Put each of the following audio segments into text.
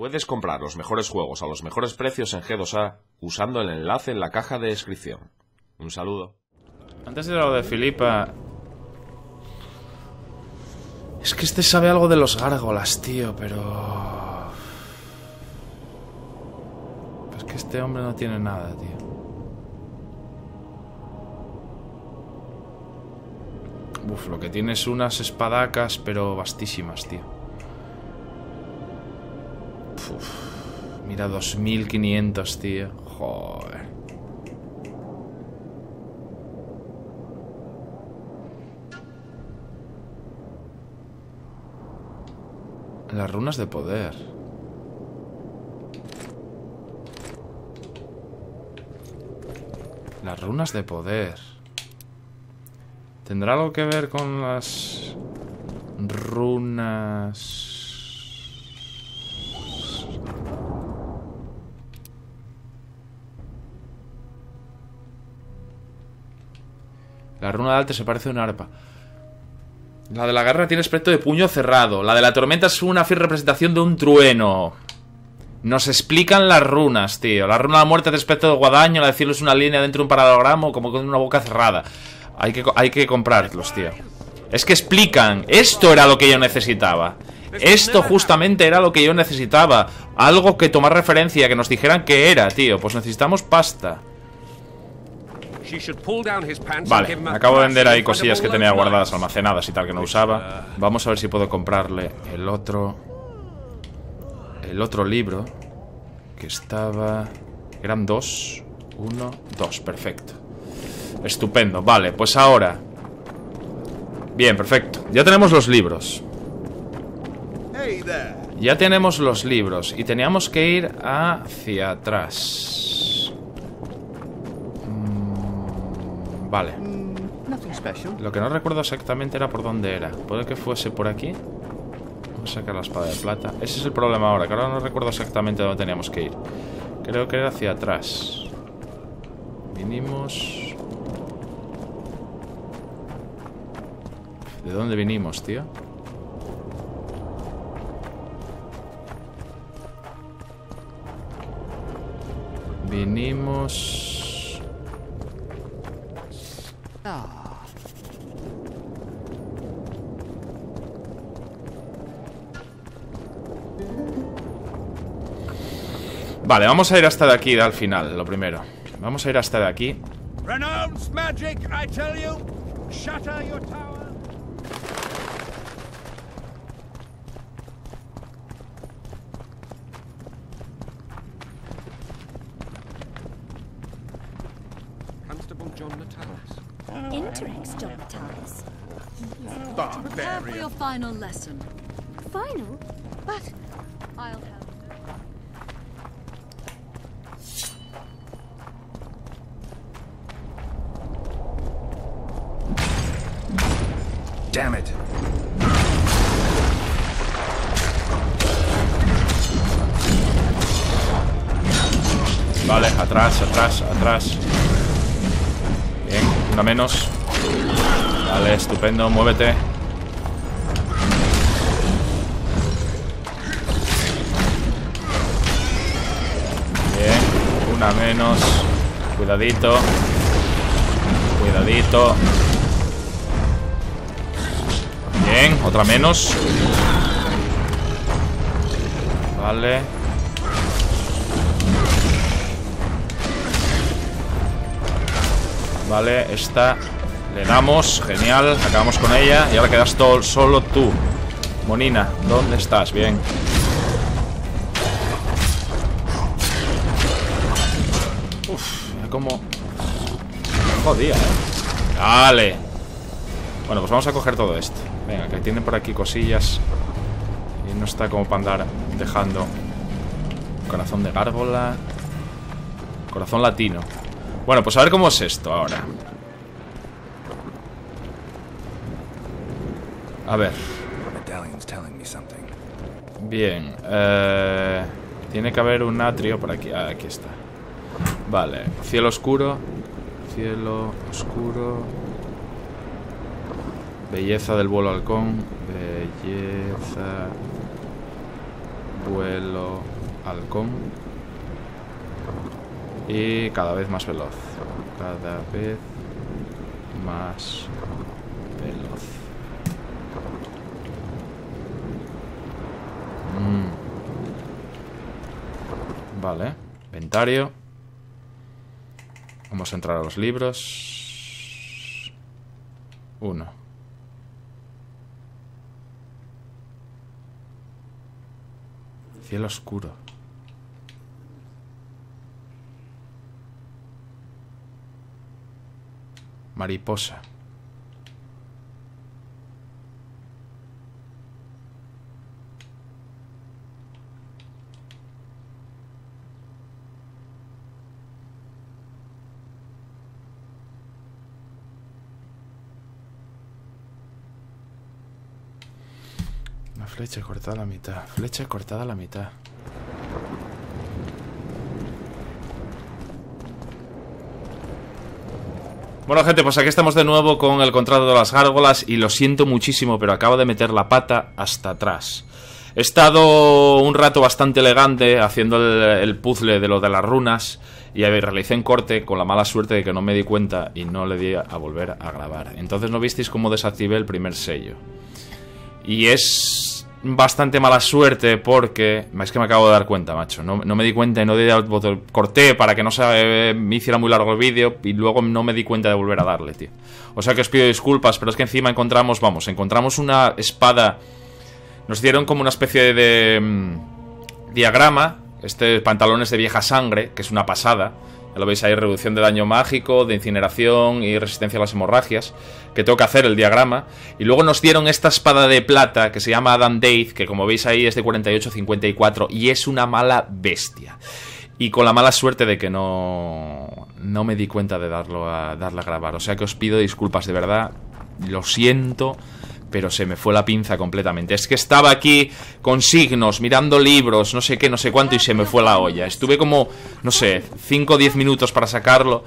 Puedes comprar los mejores juegos a los mejores precios en G2A usando el enlace en la caja de descripción. Un saludo. Antes de lo de Filipa... Es que este sabe algo de los gárgolas, tío, pero... Es que este hombre no tiene nada, tío. Uf, lo que tiene es unas espadacas, pero vastísimas, tío. Uf, mira, 2500, tío. Joder. Las runas de poder. Las runas de poder. ¿Tendrá algo que ver con las runas? La runa de Alte se parece a una arpa. La de la guerra tiene aspecto de puño cerrado. La de la tormenta es una fiel representación de un trueno. Nos explican las runas, tío. La runa de la muerte tiene aspecto de guadaño. La del cielo es una línea dentro de un paralogramo, como con una boca cerrada. Hay que comprarlos, tío. Es que explican. Esto era lo que yo necesitaba. Esto justamente era lo que yo necesitaba. Algo que tomar referencia, que nos dijeran que era, tío. Pues necesitamos pasta. Vale, acabo de vender ahí cosillas que tenía guardadas, almacenadas y tal, que no usaba. Vamos a ver si puedo comprarle el otro... El otro libro. Que estaba... Eran 2, 1, 2. Perfecto. Estupendo, vale, pues ahora. Bien, perfecto. Ya tenemos los libros. Ya tenemos los libros. Y teníamos que ir hacia atrás. Vale. Lo que no recuerdo exactamente era por dónde era. Puede que fuese por aquí. Vamos a sacar la espada de plata. Ese es el problema ahora, que ahora no recuerdo exactamente dónde teníamos que ir. Creo que era hacia atrás. Vinimos... ¿De dónde vinimos, tío? Vinimos... Vale, vamos a ir hasta de aquí al final, lo primero. Vamos a ir hasta de aquí. Renounce magic, I tell you. Shatter your tower. Damn it. Vale, atrás, atrás, atrás. Bien, una menos. Vale, estupendo, muévete. Bien, una menos. Cuidadito. Cuidadito. Bien, otra menos. Vale. Vale, esta le damos, genial, acabamos con ella. Y ahora quedas todo, solo tú, Monina, ¿dónde estás? Bien. Uf, mira cómo... Jodía, Vale. Bueno, pues vamos a coger todo esto. Venga, que tienen por aquí cosillas. Y no está como para andar dejando. Corazón de gárgola. Corazón latino. Bueno, pues a ver cómo es esto ahora. A ver. Bien. Tiene que haber un atrio por aquí. Ah, aquí está. Vale. Cielo oscuro. Cielo oscuro. Belleza del vuelo halcón. Belleza vuelo halcón. Y cada vez más veloz. Cada vez más veloz. Vale. Inventario. Vamos a entrar a los libros. 1. Cielo oscuro. Mariposa. Una flecha cortada a la mitad. Flecha cortada a la mitad. Bueno, gente, pues aquí estamos de nuevo con el contrato de las gárgolas y lo siento muchísimo, pero acabo de meter la pata hasta atrás. He estado un rato bastante elegante haciendo el puzzle de lo de las runas y realicé en corte con la mala suerte de que no me di cuenta y no le di a volver a grabar. Entonces no visteis cómo desactivé el primer sello. Y es bastante mala suerte porque... Es que me acabo de dar cuenta, macho. No me di cuenta y no di al botón. Corté para que no se me hiciera muy largo el vídeo y luego no me di cuenta de volver a darle, tío. O sea que os pido disculpas, pero es que encima encontramos... Vamos, encontramos una espada. Nos dieron como una especie de diagrama. Este pantalones de vieja sangre, que es una pasada. Ya lo veis ahí, reducción de daño mágico, de incineración y resistencia a las hemorragias. Que tengo que hacer el diagrama. Y luego nos dieron esta espada de plata que se llama Adamdate, que como veis ahí es de 48-54 y es una mala bestia. Y con la mala suerte de que no me di cuenta de darle a grabar. O sea que os pido disculpas, de verdad. Lo siento, pero se me fue la pinza completamente. Es que estaba aquí con signos, mirando libros, no sé qué, no sé cuánto, y se me fue la olla. Estuve como, no sé, 5 o 10 minutos para sacarlo,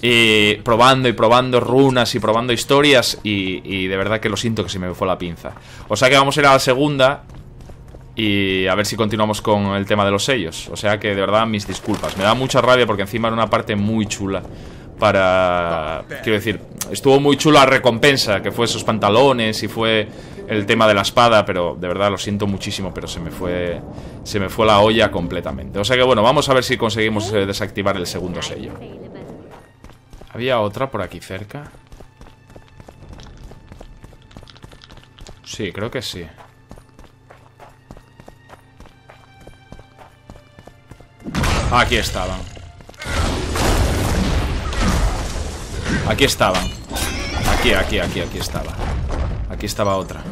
y probando y probando runas y probando historias, y de verdad que lo siento que se me fue la pinza. O sea que vamos a ir a la segunda, y a ver si continuamos con el tema de los sellos. O sea que de verdad, mis disculpas. Me da mucha rabia porque encima era una parte muy chula. Para... Quiero decir, estuvo muy chula la recompensa, que fue esos pantalones y fue el tema de la espada, pero de verdad lo siento muchísimo, pero se me fue la olla completamente. O sea que bueno, vamos a ver si conseguimos desactivar el segundo sello. ¿Había otra por aquí cerca? Sí, creo que sí. Aquí estaban. Aquí estaban. Aquí estaba. Aquí estaba otra.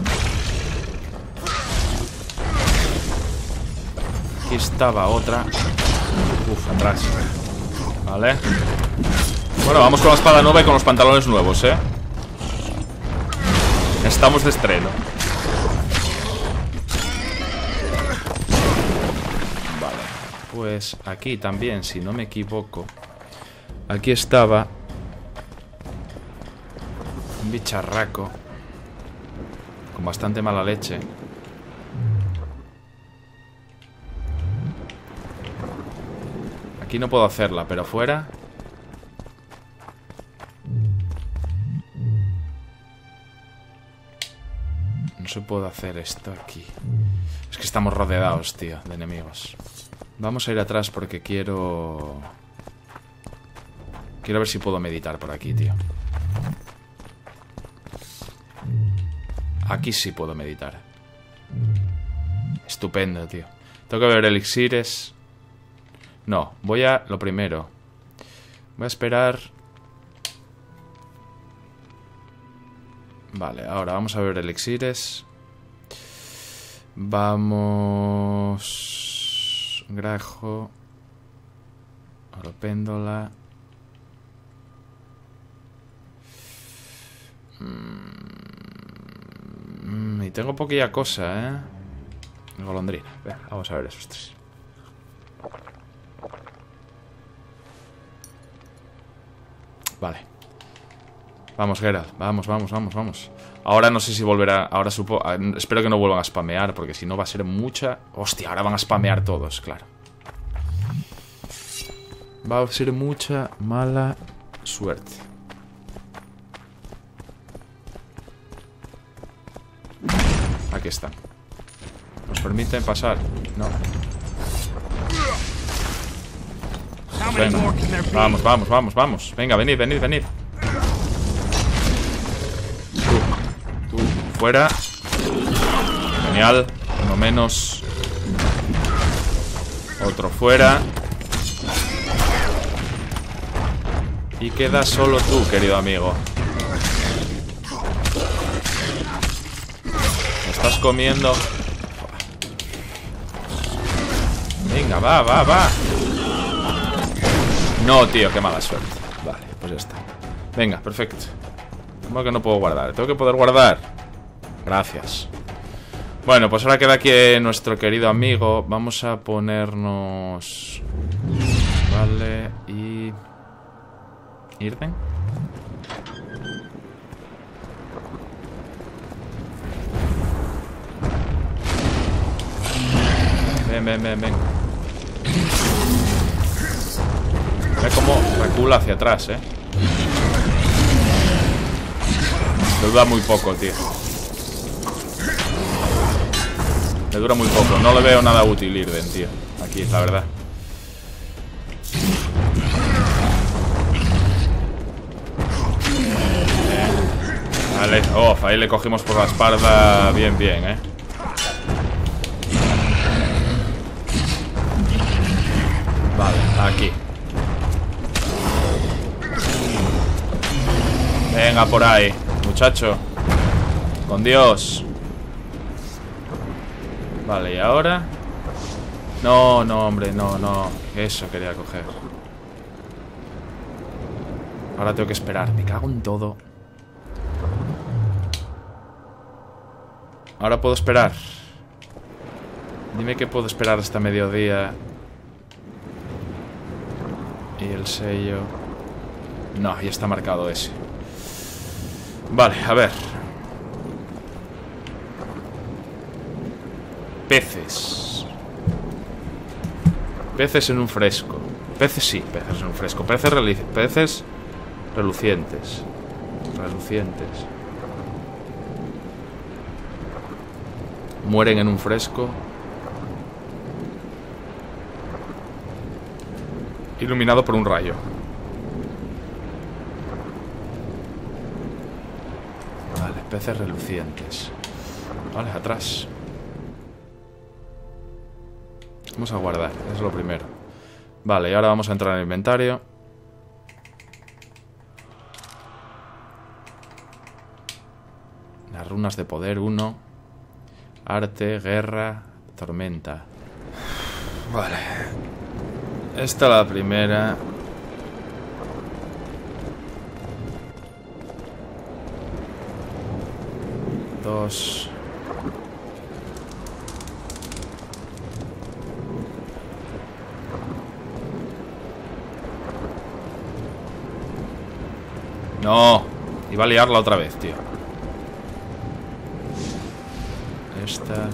Aquí estaba otra. Uf, atrás. Vale. Bueno, vamos con la espada nueva y con los pantalones nuevos, ¿eh? Estamos de estreno. Vale. Pues aquí también, si no me equivoco. Aquí estaba... Un bicharraco con bastante mala leche. Aquí no puedo hacerla, pero fuera. No se puede hacer esto aquí. Es que estamos rodeados, tío, de enemigos. Vamos a ir atrás porque quiero... Quiero ver si puedo meditar por aquí, tío. Aquí sí puedo meditar. Estupendo, tío. Tengo que beber elixires. No, voy a lo primero. Voy a esperar. Vale, ahora vamos a beber elixires. Vamos... Grajo. Oropéndola. Y tengo poquilla cosa, ¿eh? Golondrina. Venga, vamos a ver esos tres. Vale. Vamos, Geralt, vamos. Ahora no sé si volverá, ahora supo, espero que no vuelvan a spamear, porque si no va a ser mucha... Hostia, ahora van a spamear todos, claro. Va a ser mucha mala suerte. Aquí están. ¿Nos permiten pasar? No. Venga. Vamos. Venga, venid. Tú, fuera. Genial. Uno menos. Otro fuera. Y queda solo tú, querido amigo. Me estás comiendo. Venga, va. No, tío, qué mala suerte. Vale, pues ya está. Venga, perfecto. Como que no puedo guardar. Tengo que poder guardar. Gracias. Bueno, pues ahora queda aquí nuestro querido amigo. Vamos a ponernos... Vale, y... ¿Irden? Ven. Ve como recula hacia atrás, Le dura muy poco, tío. Le dura muy poco. No le veo nada útil Irden, tío. Aquí, la verdad. Vale. Oh, ahí le cogimos por la espalda bien, Vale, aquí. Venga, por ahí, muchacho. Con Dios. Vale, ¿y ahora? No, hombre, no. Eso quería coger. Ahora tengo que esperar. Me cago en todo. Ahora puedo esperar. Dime que puedo esperar hasta mediodía. Y el sello. No, ya está marcado ese. Vale, a ver. Peces. Peces en un fresco. Peces sí, peces en un fresco. Peces relucientes. Mueren en un fresco. Iluminado por un rayo. Peces relucientes. Vale, atrás. Vamos a guardar, es lo primero. Vale, y ahora vamos a entrar en el inventario. Las runas de poder 1. Arte, guerra, tormenta. Vale. Esta la primera. No, iba a liarla otra vez, tío. Esta.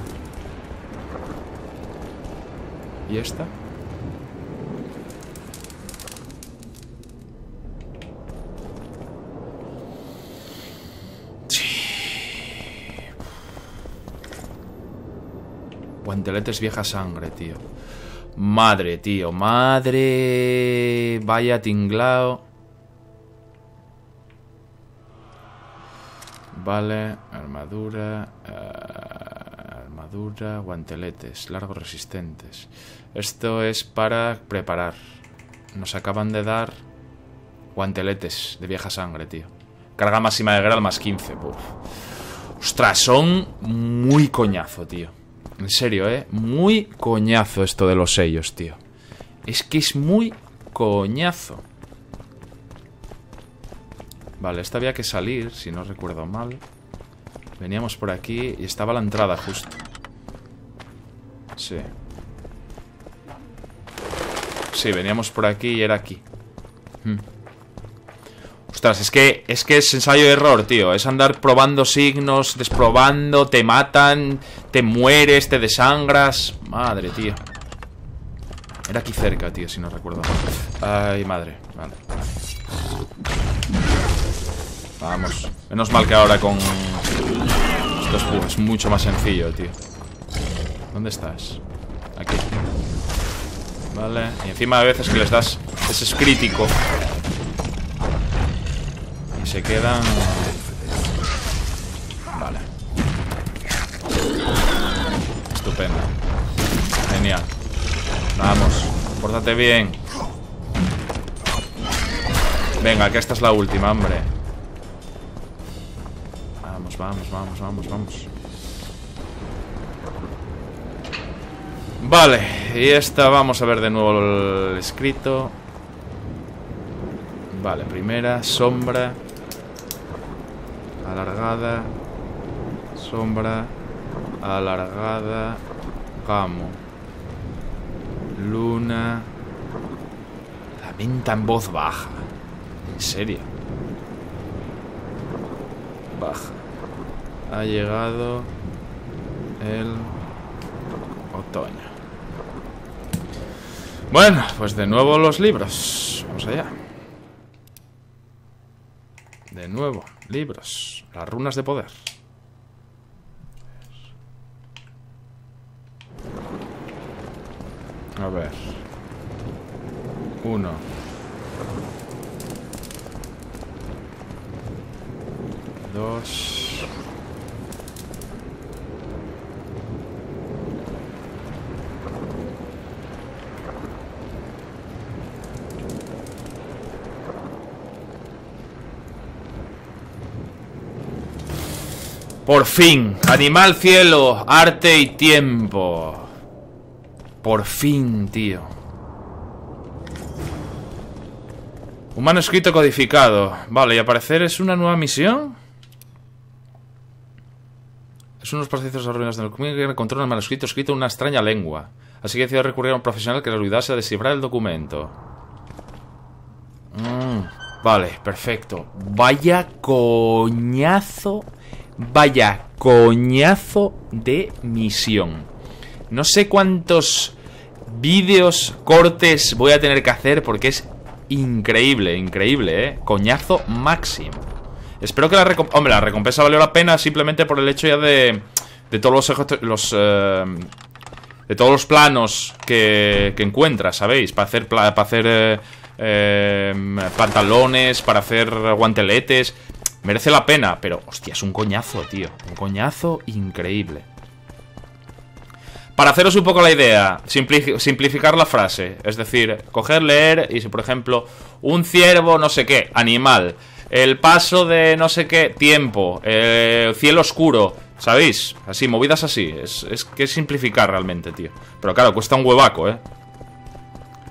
¿Y esta? Guanteletes vieja sangre, tío. Madre, tío. Madre. Vaya tinglao. Vale. Armadura. Armadura. Guanteletes. Largos resistentes. Esto es para preparar. Nos acaban de dar guanteletes de vieja sangre, tío. Carga máxima de Geralt más 15. Uf. Ostras, son muy coñazo, tío. En serio, muy coñazo esto de los sellos, tío. Es que es muy coñazo. Vale, esta había que salir, si no recuerdo mal. Veníamos por aquí y estaba la entrada justo. Sí. Sí, veníamos por aquí y era aquí. Ostras, es que es ensayo-error, tío. Es andar probando signos, desprobando, te matan, te mueres, te desangras. Madre, tío. Era aquí cerca, tío, si no recuerdo. Ay, madre. Vale. Vamos. Menos mal que ahora con estos bugs es mucho más sencillo, tío. ¿Dónde estás? Aquí. Vale. Y encima a veces que les das... Ese es crítico. Y se quedan... Vale. Estupendo. Genial. Vamos, pórtate bien. Venga, que esta es la última, hombre. Vamos, vamos, vamos, vamos, vamos. Vale, y esta vamos a ver de nuevo el escrito. Vale, primera, sombra. Alargada. Sombra. Alargada. Gamo. Luna. Lamenta en voz baja. En serio. Baja. Ha llegado el otoño. Bueno, pues de nuevo los libros. Vamos allá. De nuevo, libros. Las runas de poder. A ver. 1. Dos. Por fin. Animal, cielo, arte y tiempo. Por fin, tío. Un manuscrito codificado. Vale, y aparecer es una nueva misión. Es unos procesos de ruinas del documento que encontró un manuscrito escrito en una extraña lengua. Así que decidió recurrir a un profesional que le ayudase a descifrar el documento. Vale, perfecto. Vaya coñazo. Vaya coñazo de misión. No sé cuántos vídeos, cortes voy a tener que hacer porque es increíble, increíble, ¿eh? Coñazo máximo. Espero que la recompensa... Hombre, la recompensa valió la pena simplemente por el hecho ya de todos los planos que encuentras, ¿sabéis? Para hacer pantalones, para hacer guanteletes. Merece la pena, pero hostia, es un coñazo, tío. Un coñazo increíble. Para haceros un poco la idea, simplificar la frase. Es decir, coger, leer y si por ejemplo, un ciervo, no sé qué, animal. El paso de no sé qué, tiempo. Cielo oscuro, ¿sabéis? Así, movidas así. Es que es simplificar realmente, tío. Pero claro, cuesta un huevaco, ¿eh?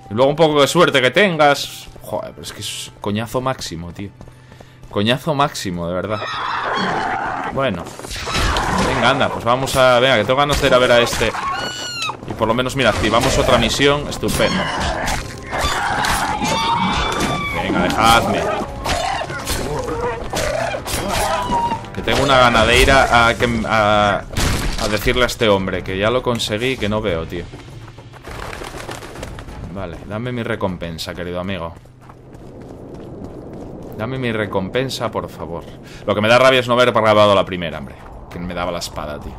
Y luego un poco de suerte que tengas. Joder, pero es que es coñazo máximo, tío. Coñazo máximo, de verdad. Bueno. Venga, anda, pues vamos a... Venga, que tengo ganas de ir a ver a este. Y por lo menos, mira, activamos otra misión. Estupendo. Venga, dejadme. Que tengo una gana de ir a decirle a este hombre que ya lo conseguí y que no veo, tío. Vale, dame mi recompensa, querido amigo. Dame mi recompensa, por favor. Lo que me da rabia es no haber grabado la primera, hombre. Que me daba la espada, tío.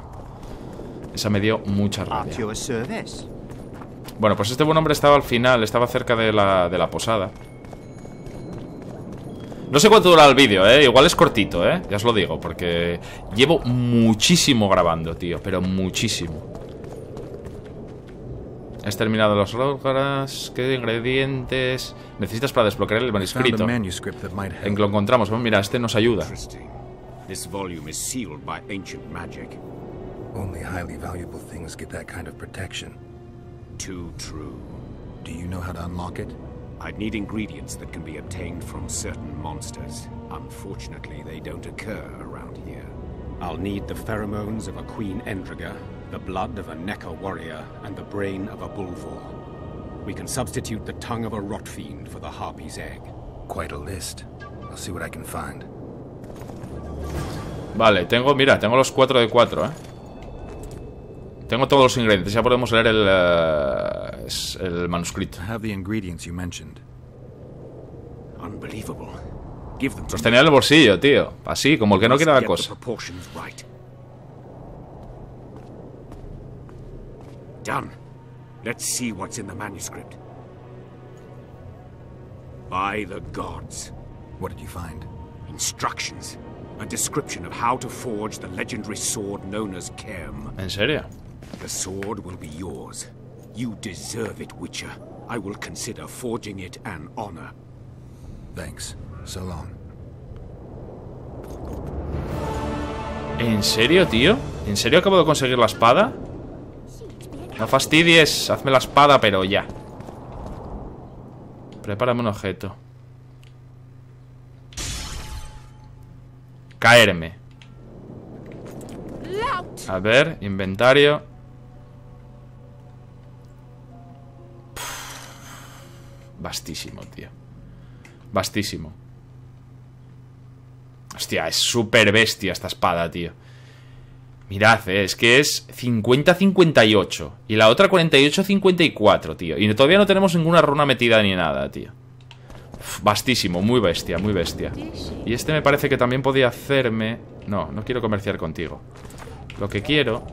Esa me dio mucha rabia. Bueno, pues este buen hombre estaba al final. Estaba cerca de la posada. No sé cuánto dura el vídeo, ¿eh? Igual es cortito, ¿eh? Ya os lo digo, porque llevo muchísimo grabando, tío. Pero muchísimo. Has terminado los logros. ¿Qué ingredientes necesitas para desbloquear el manuscrito? En que lo encontramos. Bueno, mira, este nos ayuda. This volume is sealed by ancient magic. Only highly valuable things get that kind of protection. Too true. Do you know how to unlock it? I'd need ingredients that can be obtained from certain monsters. Unfortunately, they don't occur around here. I'll need the pheromones of a Queen Endriga, the blood of a Necker warrior, and the brain of a Bulvor. We can substitute the tongue of a Rotfiend for the Harpy's egg. Quite a list. I'll see what I can find. Vale, tengo, mira, tengo los 4 de 4, Tengo todos los ingredientes, ya podemos leer el manuscrito. Los tenía en el bolsillo, tío. Así, como el que no quiere la cosa. By the gods. What did you find? Instructions. A description of how to forge the legendary sword known as Kerm. ¿En serio? The sword will be yours. You deserve it, Witcher. I will consider forging it an honor. Thanks. So long. ¿En serio, tío? ¿En serio acabo de conseguir la espada? No fastidies, hazme la espada, pero ya. Prepárame un objeto. Caerme. A ver, inventario. Vastísimo, tío. Vastísimo. Hostia, es súper bestia esta espada, tío. Mirad, es que es 50-58. Y la otra 48-54, tío. Y todavía no tenemos ninguna runa metida ni nada, tío. Uf, vastísimo, muy bestia, muy bestia. Y este me parece que también podía hacerme... No, no quiero comerciar contigo. Lo que quiero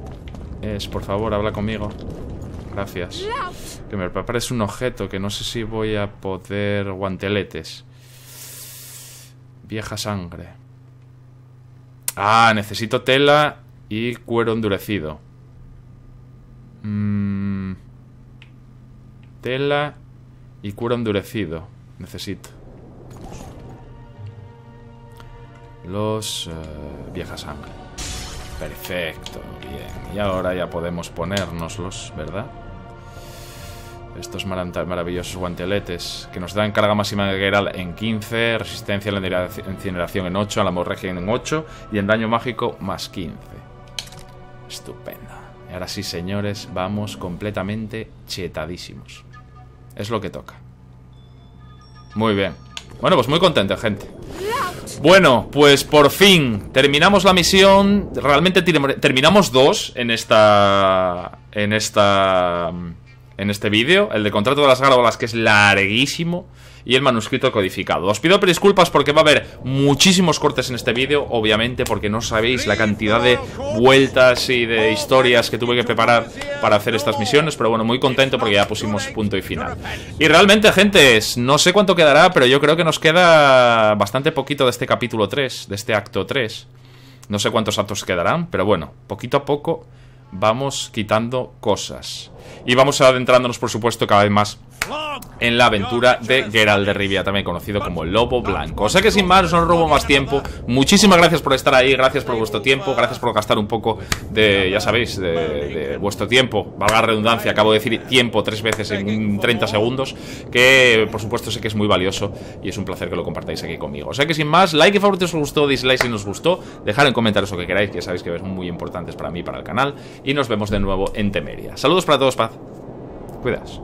es, por favor, habla conmigo. Gracias. Que me prepares un objeto que no sé si voy a poder... Guanteletes. Vieja sangre. Ah, necesito tela... Y cuero endurecido. Tela y cuero endurecido. Necesito. Los... vieja sangre. Perfecto, bien. Y ahora ya podemos ponérnoslos, ¿verdad? Estos maravillosos guanteletes que nos dan carga máxima de Geralt en 15, resistencia a la incineración en 8, a la hemorragia en 8 y en daño mágico más 15. Estupendo. Y ahora sí, señores, vamos completamente chetadísimos. Es lo que toca. Muy bien. Bueno, pues muy contento, gente. Bueno, pues por fin terminamos la misión. Realmente terminamos dos en esta... en este vídeo, el de contrato de las gárgolas, que es larguísimo, y el manuscrito codificado. Os pido disculpas porque va a haber muchísimos cortes en este vídeo, obviamente, porque no sabéis la cantidad de vueltas y de historias que tuve que preparar para hacer estas misiones, pero bueno, muy contento porque ya pusimos punto y final. Y realmente, gente, no sé cuánto quedará, pero yo creo que nos queda bastante poquito de este capítulo 3, de este acto 3. No sé cuántos actos quedarán, pero bueno, poquito a poco vamos quitando cosas. Y vamos adentrándonos, por supuesto, cada vez más en la aventura de Geralt de Rivia, también conocido como Lobo Blanco. O sea que sin más, no os robo más tiempo. Muchísimas gracias por estar ahí, gracias por vuestro tiempo, gracias por gastar un poco de, ya sabéis, de vuestro tiempo. Valga la redundancia, acabo de decir tiempo 3 veces en 30 segundos, que por supuesto sé que es muy valioso y es un placer que lo compartáis aquí conmigo. O sea que sin más, like y favorito si os gustó, dislike si no os gustó, dejar en comentarios lo que queráis, que ya sabéis que son muy importantes para mí, para el canal, y nos vemos de nuevo en Temeria. Saludos para todos, paz. Cuidaos.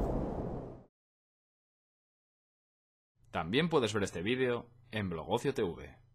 También puedes ver este vídeo en Blogocio TV.